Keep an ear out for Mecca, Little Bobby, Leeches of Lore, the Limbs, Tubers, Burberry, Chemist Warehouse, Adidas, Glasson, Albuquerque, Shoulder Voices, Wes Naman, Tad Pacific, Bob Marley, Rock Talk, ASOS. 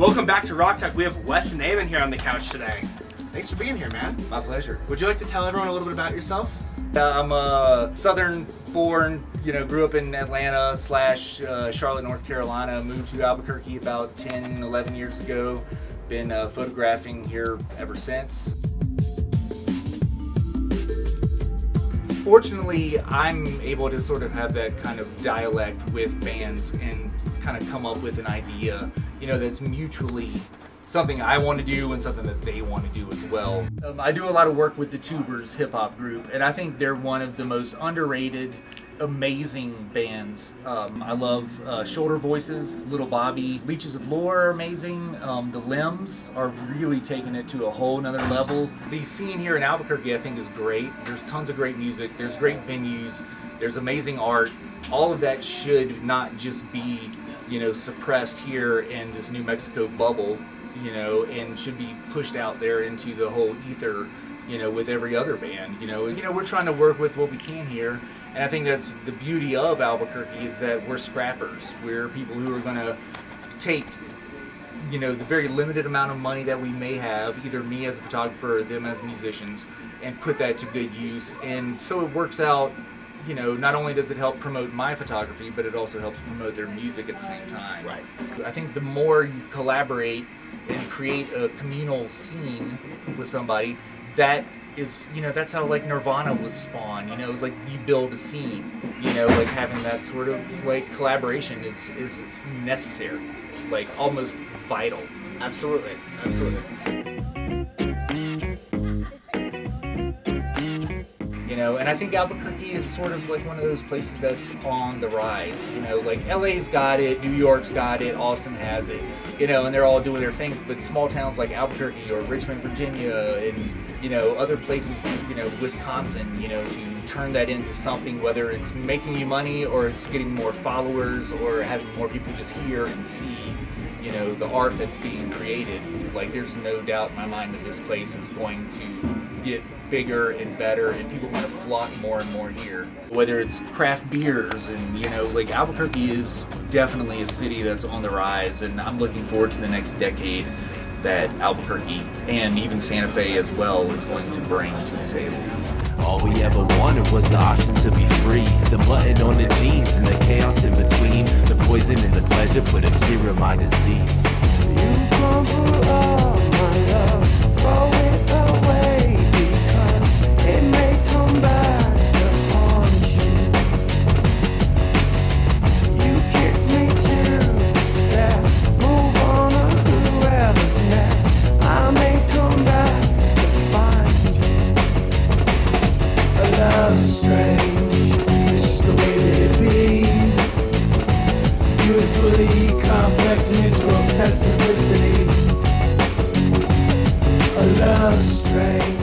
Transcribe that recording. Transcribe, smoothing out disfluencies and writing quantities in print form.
Welcome back to Rock Talk. We have Wes Naman here on the couch today. Thanks for being here, man. My pleasure. Would you like to tell everyone a little bit about yourself? I'm a Southern-born, grew up in Atlanta / Charlotte, North Carolina. Moved to Albuquerque about 10, 11 years ago. Been photographing here ever since. Fortunately, I'm able to sort of have that kind of dialect with bands and kind of come up with an idea, that's mutually something I want to do and something that they want to do as well. I do a lot of work with the Tubers hip-hop group, and I think they're one of the most underrated, amazing bands. I love Shoulder Voices, Little Bobby, Leeches of Lore are amazing. The Limbs are really taking it to a whole nother level. The scene here in Albuquerque I think is great. There's tons of great music, there's great venues, there's amazing art. All of that should not just be, suppressed here in this New Mexico bubble. And should be pushed out there into the whole ether, with every other band, We're trying to work with what we can here, and I think that's the beauty of Albuquerque is that we're scrappers. We're people who are going to take, the very limited amount of money that we may have, either me as a photographer or them as musicians, and put that to good use, and so it works out. Not only does it help promote my photography, but it also helps promote their music at the same time. Right. I think the more you collaborate and create a communal scene with somebody, that is, that's how like Nirvana was spawned. It was like you build a scene. Like having that sort of like collaboration is necessary, like almost vital. Absolutely, absolutely. And I think Albuquerque is sort of like one of those places that's on the rise. Like LA's got it, New York's got it, Austin has it. And they're all doing their things. But small towns like Albuquerque or Richmond, Virginia, and other places, Wisconsin, to turn that into something, whether it's making you money or it's getting more followers or having more people just hear and see, the art that's being created. Like there's no doubt in my mind that this place is going to get bigger and better, and people want to flock more and more here. Whether it's craft beers and, like Albuquerque is definitely a city that's on the rise, and I'm looking forward to the next decade that Albuquerque and even Santa Fe as well is going to bring to the table. All we ever wanted was the option to be free. The button on the jeans and the chaos in between. The poison and the pleasure put a cure in my disease. Simplicity, a love strange.